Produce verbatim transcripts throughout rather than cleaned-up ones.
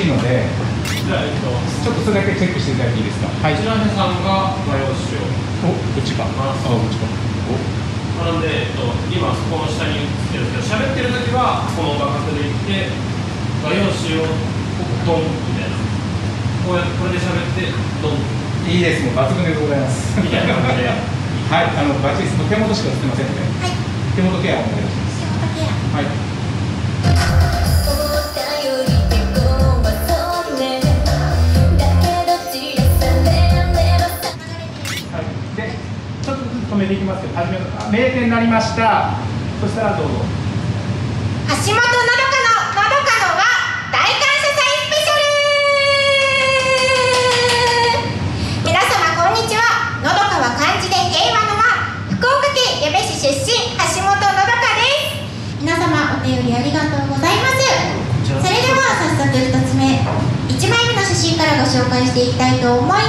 しいので、じゃあ、えっと、ちょっとそれだけチェックしていただいていいですか。はい。白根さんが画用紙を。お、うちか。あ、うちか。なので、えっと、今そこの下に写ってるんですけど、喋ってる時はこの画角でいって、画用紙をドンみたいな。こうやってこれで喋ってドン。いいです、もう抜群でございます。みたいな感じで。はい、あのバッチリです。手元しか映ってませんので、はい、手元ケアをお願いします。手元ケア。はい。名店になりました。そしたらどうぞ。橋本のどかののどかのは大感謝祭スペシャル。皆様こんにちは。のどかは漢字で平和の和。福岡県矢部市出身橋本のどかです。皆様お便りありがとうございます。それでは早速ひとつめ、いちまいめの写真からご紹介していきたいと思います。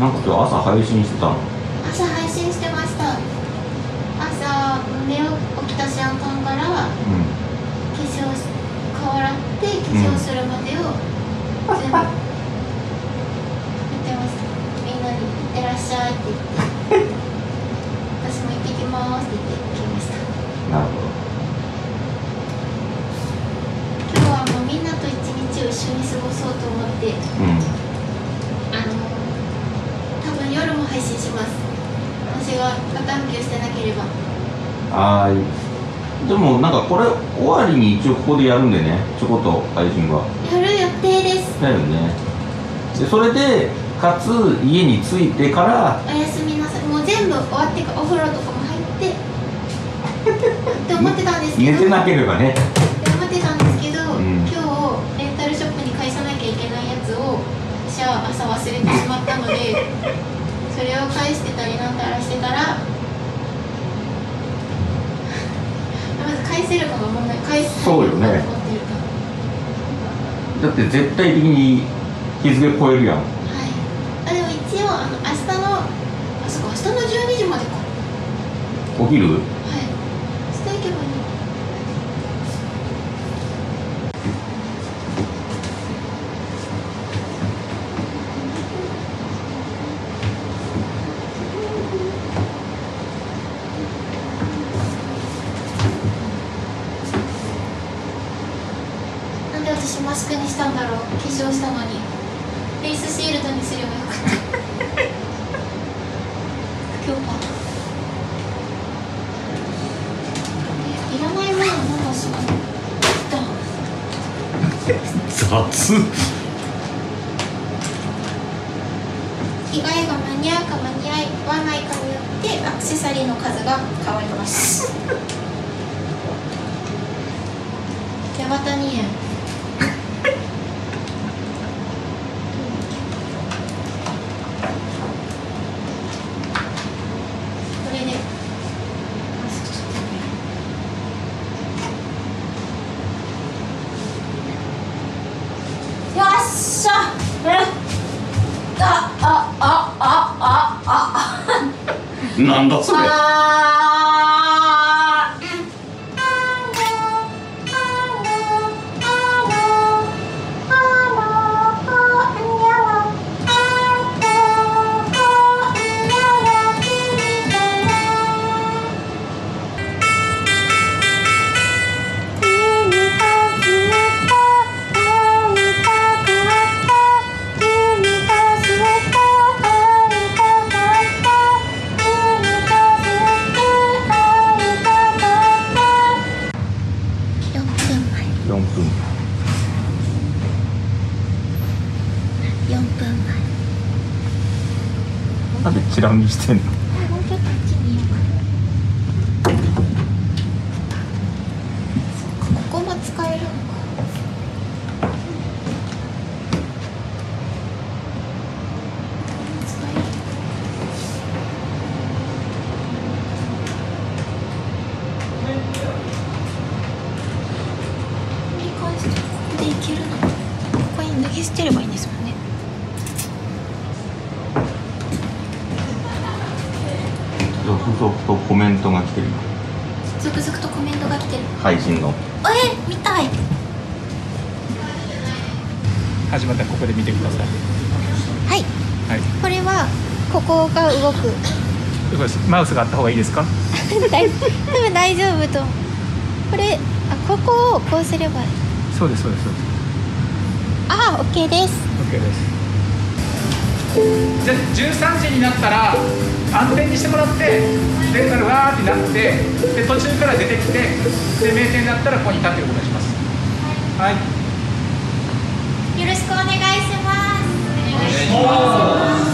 なんか今日朝配信してたの。朝配信してました。朝寝起きた瞬間から、うん、化粧し顔洗って化粧するまでを全部見てました。みんなに「いってらっしゃい」って言って「私も行ってきます」って言ってきました。なるほど。今日はもうみんなと一日を一緒に過ごそうと思って、うん配信します。私がバタンキューしてなければ。はい。でもなんかこれ終わりに一応ここでやるんでね、ちょこっと配信はやる予定です。だよね。でそれでかつ家に着いてからおやすみなさい。もう全部終わってからお風呂とかも入ってって思ってたんですけど。寝てなければね。って思ってたんですけど、うん、今日レンタルショップに返さなきゃいけないやつを私は朝忘れてしまったので。それを返してたりなんたらしてたらまず返せるかが問題。返すそうよね。だって絶対的に日付超えるやん。はい。あでも一応あの明日のあそこ明日のじゅうにじまでか。お昼？はい。していけばいい。私マスクにしたんだろう。化粧したのにフェイスシールドにすればよかった今日はいらないものは何をしまう雑着替えが間に合うか間に合わないかによってアクセサリーの数が変わります手形にえんなんだそれ。なんでチラ見してんの。けるな。ここに脱ぎ捨てればいいんですもんね。続々とコメントが来てる。続々とコメントが来てる。配信の。えー、見たい。始まったらここで見てください。はい。はい。これはここが動く。マウスがあった方がいいですか？大丈夫、大丈夫と。これ、あ、ここをこうすればいい。そうです、そうです、そうです。ああ、OK です。OK です。じゃあじゅうさんじになったら安定にしてもらって、レンタルわーってなって、で途中から出てきて、で名店だったらここに立ってることにします。はい。よろしくお願いします。お願いします。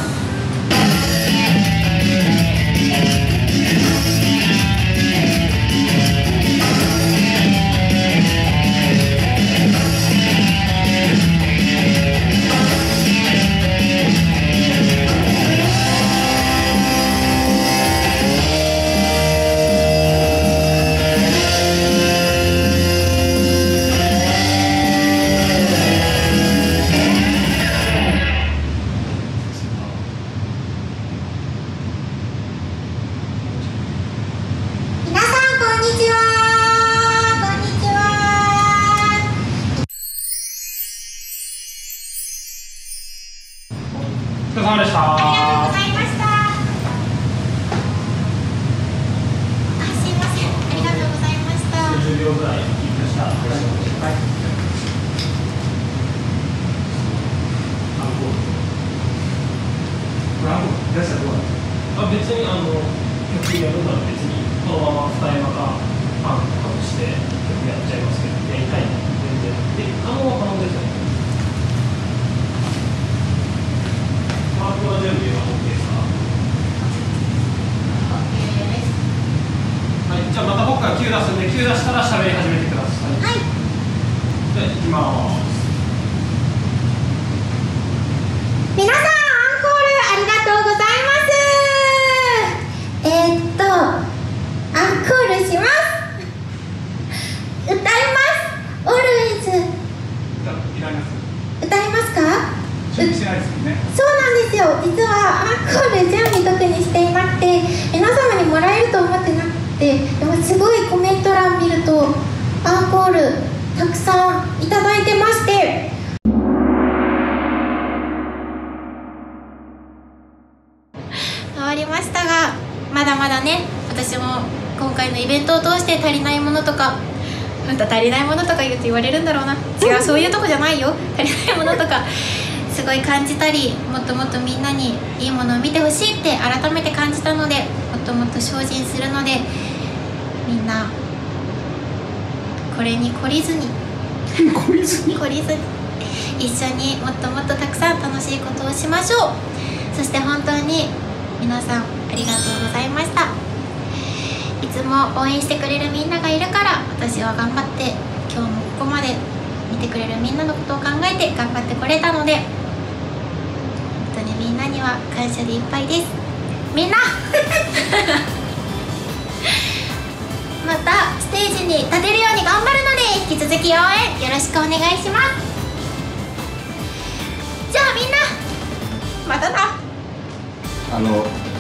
言われるんだろうな。違う、そういうとこじゃないよ。足りないものとかすごい感じたり、もっともっとみんなにいいものを見てほしいって改めて感じたので、もっともっと精進するので、みんなこれに懲りずに懲りずに懲りずに一緒にもっともっとたくさん楽しいことをしましょう。そして本当に皆さんありがとうございました。いつも応援してくれるみんながいるから、私は頑張って今日もここまで見てくれるみんなのことを考えて頑張ってこれたので、本当にみんなには感謝でいっぱいです。みんなまたステージに立てるように頑張るので、引き続き応援よろしくお願いします。じゃあみんなまたな。あの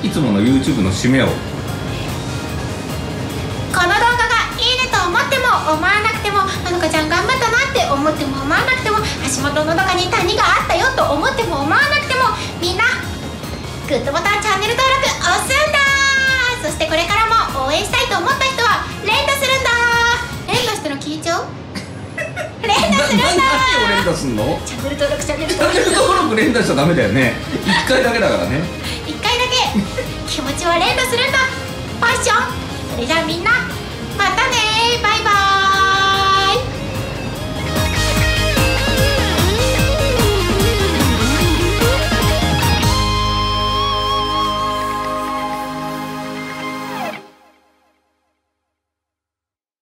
いつもの YouTube の締めを、この動画がいいねと思っても思わなくても、のどかちゃん頑張ったなって思っても思わなくても、橋本のどかに谷があったよと思っても思わなくても、みんなグッドボタン、チャンネル登録押すんだー。そしてこれからも応援したいと思った人は連打するんだー。連打してるの聞いちゃう連打するんだー。何を連打すんの？チャンネル登録、チャンネル登録チャンネル登録連打しちゃダメだよね。いっかいだけだからねいっかいだけ気持ちは連打するんだ。パッション。それじゃあみんなまたねー、バイバーイ。